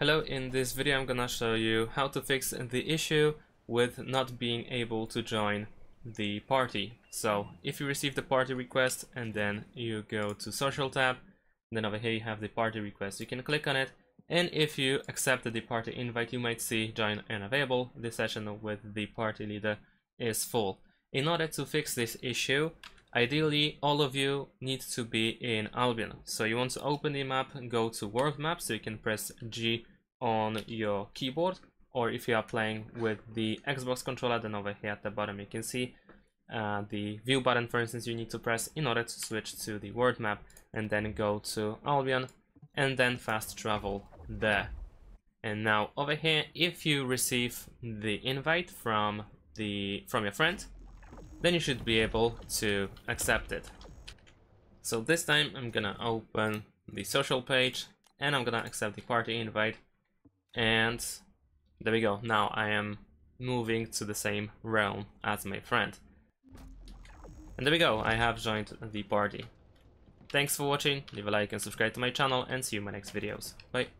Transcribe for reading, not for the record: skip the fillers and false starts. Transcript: Hello, in this video I'm gonna show you how to fix the issue with not being able to join the party. So if you receive the party request and then you go to social tab, then over here you have the party request. You can click on it, and if you accepted the party invite, you might see join unavailable. The session with the party leader is full. In order to fix this issue, ideally all of you need to be in Albion. So you want to open the map and go to world map, so you can press G on your keyboard, or if you are playing with the Xbox controller, then over here at the bottom you can see the view button, for instance, you need to press in order to switch to the world map, and then go to Albion and then fast travel there. And now over here, if you receive the invite from your friend, then you should be able to accept it. So this time I'm gonna open the social page and I'm gonna accept the party invite, and there we go. Now I am moving to the same realm as my friend. And there we go, I have joined the party. Thanks for watching, leave a like and subscribe to my channel, and see you in my next videos. Bye.